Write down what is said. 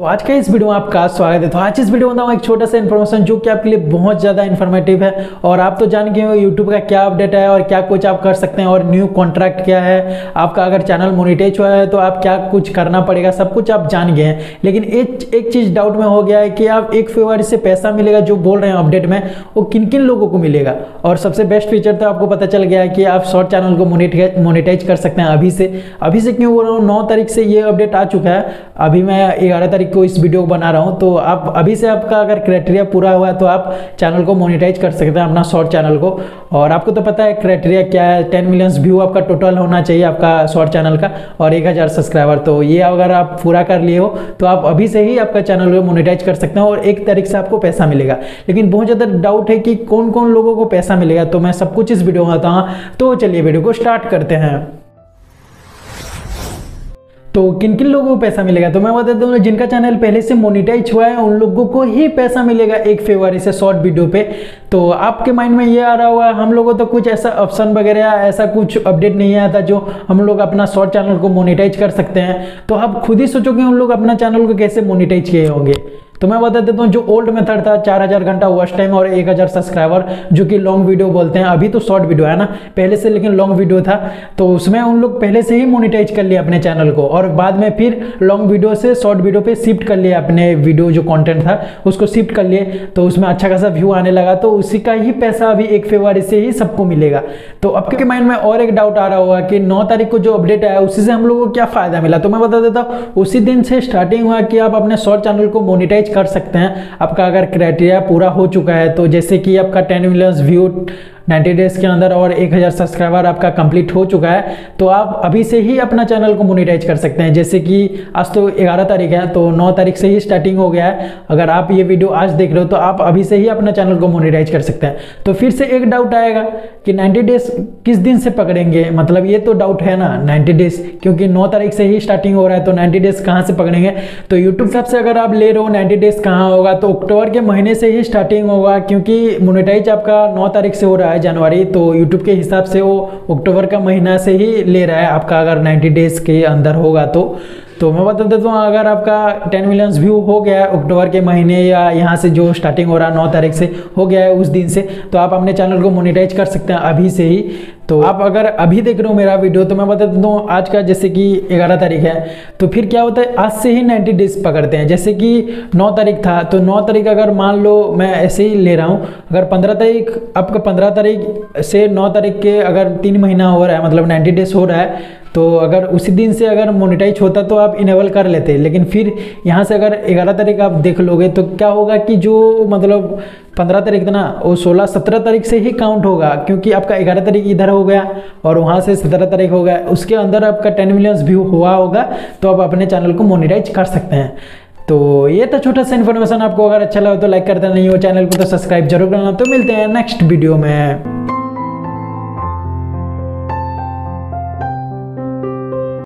तो आज के इस वीडियो में आपका स्वागत है। तो आज इस वीडियो में बताऊँ एक छोटा सा इन्फॉर्मेशन जो कि आपके लिए बहुत ज़्यादा इन्फॉर्मेटिव है और आप तो जान गए हो यूट्यूब का क्या अपडेट है और क्या कुछ आप कर सकते हैं और न्यू कॉन्ट्रैक्ट क्या है, आपका अगर चैनल मोनिटाइज हुआ है तो आप क्या कुछ करना पड़ेगा, सब कुछ आप जान गए हैं। लेकिन एक चीज़ डाउट में हो गया है कि आप 1 फरवरी से पैसा मिलेगा जो बोल रहे हैं अपडेट में, वो किन किन लोगों को मिलेगा। और सबसे बेस्ट फीचर तो आपको पता चल गया है कि आप शॉर्ट चैनल को मोनिटाइज कर सकते हैं अभी से क्यों बोल रहा हूँ, 9 तारीख से ये अपडेट आ चुका है। अभी मैं 11 तारीख को इस वीडियो को बना रहा हूं, तो आप अभी से आपका अगर क्राइटेरिया पूरा हुआ है तो आप चैनल को मोनेटाइज कर सकते हैं, अपना शॉर्ट चैनल को। और आपको तो पता है क्राइटेरिया क्या है, 10 मिलियन व्यू आपका टोटल होना चाहिए आपका शॉर्ट चैनल का और 1000 सब्सक्राइबर। तो ये अगर आप पूरा कर लिए हो तो आप अभी से ही आपका चैनल को मोनेटाइज कर सकते हैं और 1 तारीख से आपको पैसा मिलेगा। लेकिन बहुत ज़्यादा डाउट है कि कौन कौन लोगों को पैसा मिलेगा, तो मैं सब कुछ इस वीडियो में बताऊँ। तो चलिए वीडियो को स्टार्ट करते हैं। तो किन किन लोगों को पैसा मिलेगा तो मैं बता दूँ, जिनका चैनल पहले से मोनिटाइज हुआ है उन लोगों को ही पैसा मिलेगा 1 फरवरी से शॉर्ट वीडियो पे। तो आपके माइंड में ये आ रहा होगा हम लोगों तो कुछ ऐसा ऑप्शन वगैरह ऐसा कुछ अपडेट नहीं आया था जो हम लोग अपना शॉर्ट चैनल को मोनिटाइज कर सकते हैं। तो आप खुद ही सोचोगे उन लोग अपना चैनल को कैसे मोनिटाइज किए होंगे। तो मैं बता देता हूँ जो ओल्ड मेथड था 4000 घंटा वॉच टाइम और 1000 सब्सक्राइबर जो कि लॉन्ग वीडियो बोलते हैं, अभी तो शॉर्ट वीडियो है ना पहले से, लेकिन लॉन्ग वीडियो था। तो उसमें उन लोग पहले से ही मोनिटाइज कर लिए अपने चैनल को और बाद में फिर लॉन्ग वीडियो से शॉर्ट वीडियो पे शिफ्ट कर लिए, अपने वीडियो जो कॉन्टेंट था उसको शिफ्ट कर लिए। तो उसमें अच्छा खासा व्यू आने लगा, तो उसी का ही पैसा अभी 1 फरवरी से ही सबको मिलेगा। तो आपके माइंड में और एक डाउट आ रहा होगा कि 9 तारीख को जो अपडेट आया उसी से हम लोगों को क्या फ़ायदा मिला। तो मैं बता देता हूँ उसी दिन से स्टार्टिंग हुआ कि आप अपने शॉर्ट चैनल को मोनिटाइज कर सकते हैं आपका अगर क्राइटेरिया पूरा हो चुका है। तो जैसे कि आपका 10 मिलियन व्यू 90 डेज के अंदर और 1000 सब्सक्राइबर आपका कंप्लीट हो चुका है, तो आप अभी से ही अपना चैनल को मोनेटाइज कर सकते हैं। जैसे कि आज तो 11 तारीख है, तो 9 तारीख से ही स्टार्टिंग हो गया है। अगर आप ये वीडियो आज देख रहे हो तो आप अभी से ही अपना चैनल को मोनेटाइज कर सकते हैं। तो फिर से एक डाउट आएगा कि 90 डेज किस दिन से पकड़ेंगे, मतलब ये तो डाउट है ना 90 डेज, क्योंकि 9 तारीख से ही स्टार्टिंग हो रहा है तो 90 डेज कहाँ से पकड़ेंगे। तो यूट्यूब सबसे अगर आप ले रहे हो 90 डेज कहाँ होगा, तो अक्टूबर के महीने से ही स्टार्टिंग होगा क्योंकि मोनेटाइज आपका 9 तारीख से हो रहा है जनवरी। तो YouTube के हिसाब से वो अक्टूबर का महीना से ही ले रहा है आपका अगर 90 डेज के अंदर होगा। तो मैं बता देता हूँ अगर आपका 10 मिलियन व्यू हो गया है अक्टूबर के महीने या यहाँ से जो स्टार्टिंग हो रहा है 9 तारीख से हो गया है उस दिन से, तो आप अपने चैनल को मोनेटाइज कर सकते हैं अभी से ही। तो आप अगर अभी देख रहे हो मेरा वीडियो तो मैं बता देता हूँ आज का जैसे कि 11 तारीख है, तो फिर क्या होता है आज से ही 90 डेज पकड़ते हैं। जैसे कि 9 तारीख था तो 9 तारीख अगर मान लो मैं ऐसे ही ले रहा हूँ, अगर 15 तारीख आपका 15 तारीख से 9 तारीख के अगर 3 महीना हो रहा है मतलब 90 डेज हो रहा है, तो अगर उसी दिन से अगर मोनेटाइज होता तो आप इनेबल कर लेते। लेकिन फिर यहाँ से अगर 11 तारीख आप देख लोगे तो क्या होगा कि जो मतलब 15 तारीख था ना वो 16-17 तारीख से ही काउंट होगा क्योंकि आपका 11 तारीख इधर हो गया और वहाँ से 17 तारीख हो गया, उसके अंदर आपका 10 मिलियन व्यू हुआ होगा तो आप अपने चैनल को मोनेटाइज कर सकते हैं। तो ये तो छोटा सा इन्फॉर्मेशन, आपको अगर अच्छा लगा तो लाइक कर देना, नहीं हो चैनल को तो सब्सक्राइब जरूर करना। तो मिलते हैं नेक्स्ट वीडियो में।